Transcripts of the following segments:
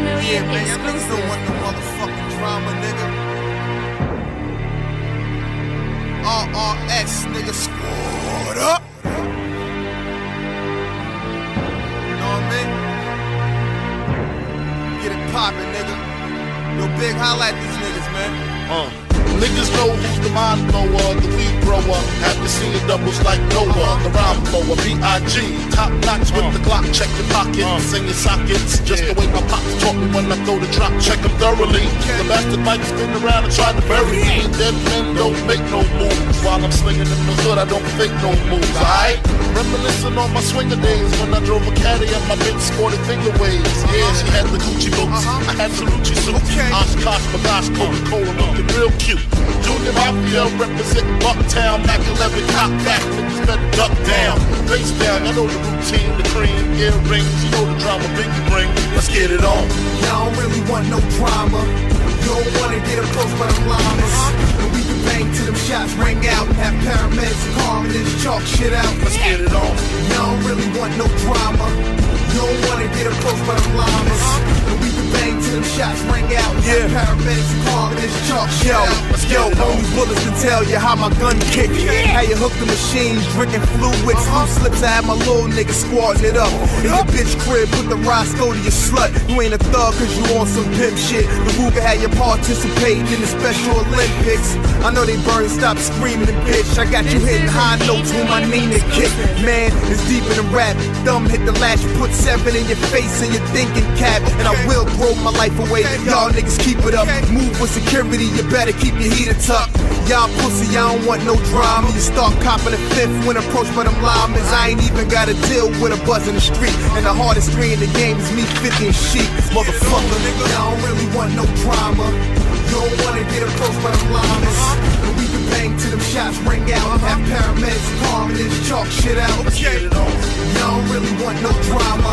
Yeah, man, please don't want the motherfucking drama, nigga. RRS, nigga, squad up. You know what I mean? Get it poppin', nigga. Yo, big, highlight these niggas, man. Niggas know who's the mind blower, the weed grower. Haven't seen the doubles like Noah, the rhyme blower, B.I.G. Top notch with the Glock, check your pockets, sing your sockets. Just the way my pops taught me when I throw the drop, check them thoroughly. The bastard might spin around and try to bury me. Dead men don't make no moves. While I'm slinging in the hood, I don't fake no moves, alright? Reminiscing on my swinger days when I drove a caddy and my bitch sported finger waves. Yeah, she had the Gucci boots, I had the Lucci suits. Oshkosh, Bagosh, Coca-Cola, looking real cute. Junior Mafia representing Bucktown, Mac 11, cock back, niggas better duck down. Face down, I know the routine, the cream, earrings, you know the drama, Biggie bring, let's get it on. Y'all don't really want no drama, you don't want to get approached by the llamas. And we can bang till them shots ring out, have paramedics calm and just chalk shit out. Let's get it on. Y'all don't really want no drama, you don't want to get approached by the llamas. And we can bang till them shots ring out, have paramedics calm and just chalk shit out. Yo, only bullets to tell you how my gun kick. How you hook the machines, drinking fluids. Loose slips, I had my little nigga squatting it up. In your bitch crib, put the Roscoe to your slut. You ain't a thug cause you on some pimp shit. The Ruger had you participating in the Special Olympics. I know they burn, stop screaming and bitch. I got you hitting high notes when I need to kick. Man, it's deeper than rap. Thumb hit the lash, put 7 in your face and your thinking cap. And I will throw my life away. Y'all niggas keep it up. Move with security, you better keep your heat. Y'all pussy, I don't want no drama. You start copping a fifth when approached by them llamas. I ain't even gotta deal with a buzz in the street. And the hardest three in the game is me, 50 and sheep. Motherfucker, nigga, I don't really want no drama. You don't wanna get approached by them llamas. And we can bang till them shots ring out. Have paramedics calm and just chalk shit out. You don't really want no drama.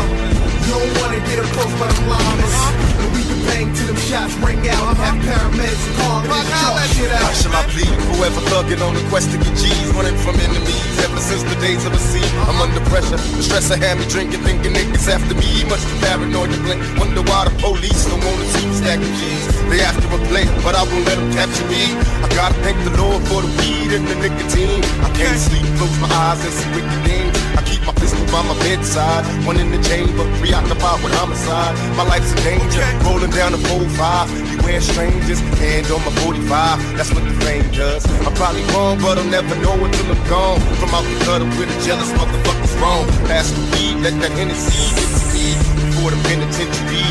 You don't wanna get approached by them llamas. And we can bang till them shots ring out. Have paramedics calm and just chalk shit out. How shall I bleed? Forever thugging on the quest to get G's, running from enemies ever since the days of the sea. I'm under pressure, the stress I had me drinking, thinking niggas after me. He must be paranoid to blink. Wonder why the police don't wanna see me stacking G's. They after a play, but I won't let them capture me. I gotta thank the Lord for the weed and the nicotine. I can't sleep, close my eyes and see wicked things. I keep my pistol by my bedside, one in the chamber, preoccupied with homicide. My life's in danger, rolling down the 4-5. Beware strangers, hand on my 45. That's what the fame does. I'm probably wrong, but I'll never know until I'm gone. From out the gutter with a jealous motherfucker's wrong. Pass the weed, let that Hennessy get to me before the penitentiary.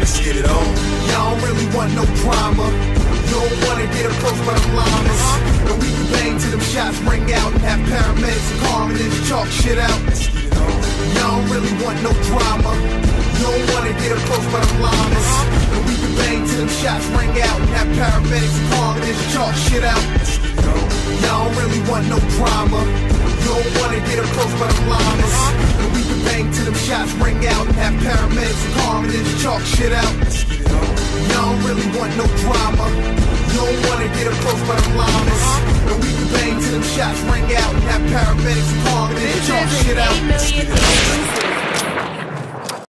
Let's get it on. Y'all don't really want no drama. You don't wanna get approached by the llamas. And we can bang till them shots ring out. Have paramedics calm and just chalk shit out. Y'all don't really want no drama. You don't wanna get approached by the llamas. And we can bang till them shots ring out. Have paramedics calm and just chalk shit out. Y'all don't really want no drama. You don't wanna get approached by the llamas. And we can bang till them shots ring out. Have paramedics calm and just chalk shit out. Y'all don't really want no drama. You don't wanna get approached by the llamas. And we can bang till them shots ring out. Have paramedics calm and just chalk shit out.